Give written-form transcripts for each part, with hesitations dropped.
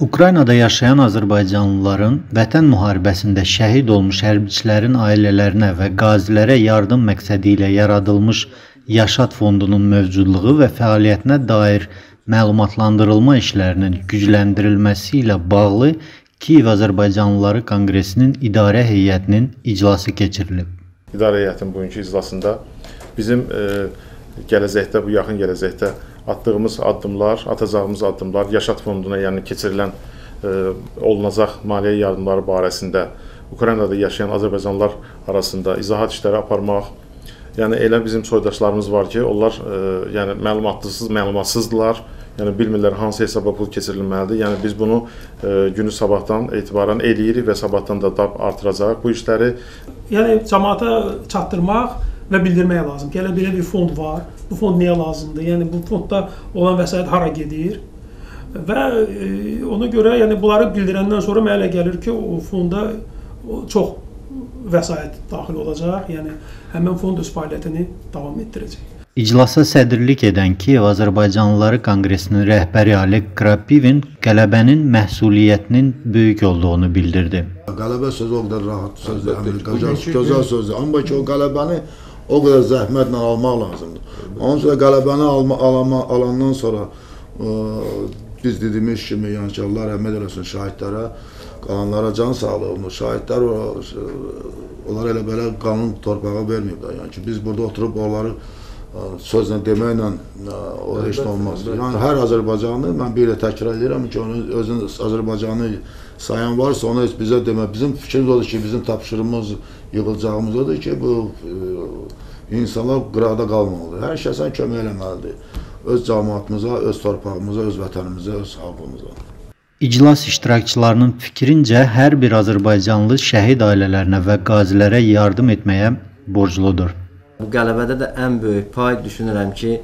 Ukraynada yaşayan Azərbaycanlıların vətən müharibəsində şəhid olmuş hərbçilərin ailələrinə və qazilərə yardım məqsədi ilə yaradılmış Yaşat Fondunun mövcudluğu və fəaliyyətinə dair məlumatlandırılma işlərinin gücləndirilməsi ilə bağlı Kiyev Azərbaycanlıları Konqresinin idarə heyətinin iclası keçirilib. İdarə heyətinin bugünkü iclasında bizim gələcəkdə, bu yaxın gələcəkdə attığımız addımlar, atacağımız addımlar, Yaşat Fonduna yəni keçirilən olunacaq maliyyə yardımları barəsində Ukraynada yaşayan Azərbaycanlılar arasında izahat işləri aparmaq. Yəni elə bizim soydaşlarımız var ki, onlar yəni məlumatsızdılar, yəni bilmirlər hansı hesaba pul keçirilməlidir. Yəni biz bunu günü sabahdan etibarən eləyirik və sabahdan da artıracaq bu işləri. Yəni cəmaata çatdırmaq və bildirmək lazım ki, elə belə bir fond var, bu fond niyə lazımdır, yəni bu fondda olan vəsait hara gedir və ona görə yəni bunları bildirəndən sonra mənə gəlir ki, o fonda çox vəsait daxil olacaq, yəni həmin fond öz fəaliyyətini davam etdirəcək. İclasa sədrlik edən Kiyev Azərbaycanlıları Konqresinin rəhbəri Ali Krapivin qələbənin məsuliyyətinin böyük olduğunu bildirdi. Qələbə sözü o qədər rahat sözdür, gözəl sözdür, amma ki o qələbəni o qədər zəhmətlə almaq lazımdır. Onun üçün qələbəni alandan sonra biz dediyimiz kimi, yəni ki, Allah rəhmət eləsin şahidlərə, qalanlara can sağlığı olunur. Şahidlər onlar elə belə qanun torpağa verməyiblər. Yəni ki, biz burada oturub onları sözlə deməklə o heç nə olmaz. Yəni hər Azərbaycanlı, mən bir də təkrar edirəm ki, özün Azərbaycanlı sayan varsa ona heç bizə demə. Bizim fikrimiz odur ki, bizim tapşırımız, yığılacağımız odur ki, bu insanlar qıraqda qalmamalıdır. Hər kəsə kömək eləməlidir. Öz cəmiyyətimizə, öz torpağımıza, öz vətənimizə, öz xalqımıza. İclas iştirakçılarının fikrincə, hər bir Azərbaycanlı şəhid ailələrinə və qazilərə yardım etməyə borcludur. Bu qələbədə də ən böyük pay düşünürəm ki,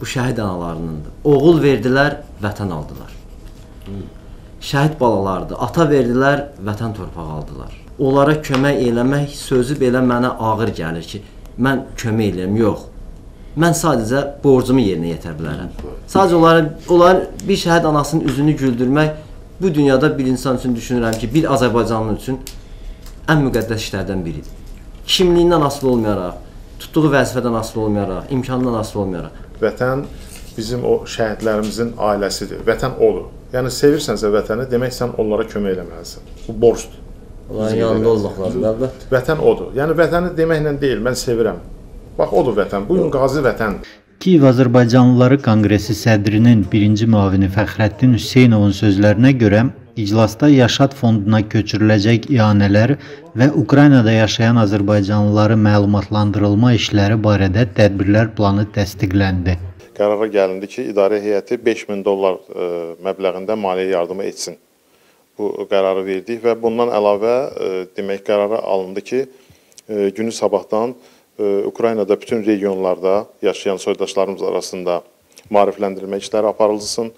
bu şəhid analarınındır. Oğul verdilər, vətən aldılar. Şəhid balalardır, ata verdilər, vətən torpağı aldılar. Onlara kömək eləmək sözü belə mənə ağır gəlir ki, mən kömək eləyəm, yox. Mən sadəcə borcumu yerinə yetirə bilərəm. Sadəcə onların bir şəhid anasının üzünü güldürmək bu dünyada bir insan üçün düşünürəm ki, bir Azərbaycanlı üçün ən müqəddəs işlərdən biridir. Kimliyindən asılı olmayaraq, tutduğu vəzifədən asılı olmayaraq, imkandan asılı olmayaraq. Vətən bizim o şəhidlərimizin ailəsidir. Vətən olur. Yəni sevirsənsə vətəni, demək sən onlara kömək eləməlisin. Bu borcdur. Onların yanında olmaq lazım, əlbəttə. Vətən odur. Yəni vətəni deməklə deyil, mən sevirəm. Bax, odur vətən, bugün qazi vətəndir. Kiyev Azərbaycanlıları Konqresi sədrinin birinci müavini Fəxrəttin Hüseynovun sözlərinə görə, iclasda Yaşat Fonduna köçürüləcək ianələr və Ukraynada yaşayan Azərbaycanlıları məlumatlandırılma işləri barədə tədbirlər planı təsdiqləndi. Qərara gəlindi ki, idarə heyəti $5000 məbləğində maliyyə yardımı etsin. Bu qərarı verdik və bundan əlavə demək qərarı alındı ki, günü sabahdan Ukraynada bütün regionlarda yaşayan soydaşlarımız arasında maarifləndirilmə işləri aparılsın,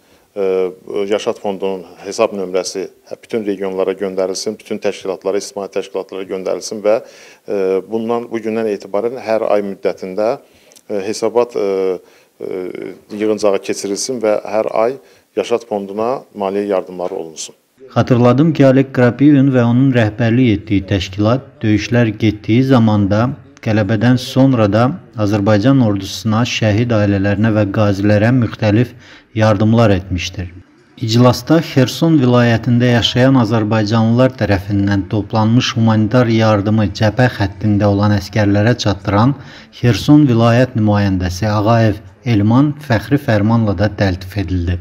Yaşat Fondunun hesab nömrəsi bütün regionlara göndərilsin, bütün təşkilatlara, istismar təşkilatlara göndərilsin və bugündən etibarən hər ay müddətində hesabat yığıncağı keçirilsin və hər ay Yaşat Fonduna maliyyə yardımları olunsun. Xatırladım ki, Ali Krapivin və onun rəhbərlik etdiyi təşkilat döyüşlər getdiyi zamanda qələbədən sonra da Azərbaycan ordusuna, şəhid ailələrinə və qazilərə müxtəlif yardımlar etmişdir. İclasda Xerson vilayətində yaşayan Azərbaycanlılar tərəfindən toplanmış humanitar yardımı cəbhə xəttində olan əskərlərə çatdıran Xerson vilayət nümayəndəsi Ağayev Elman fəxri fərmanla da təltif edildi.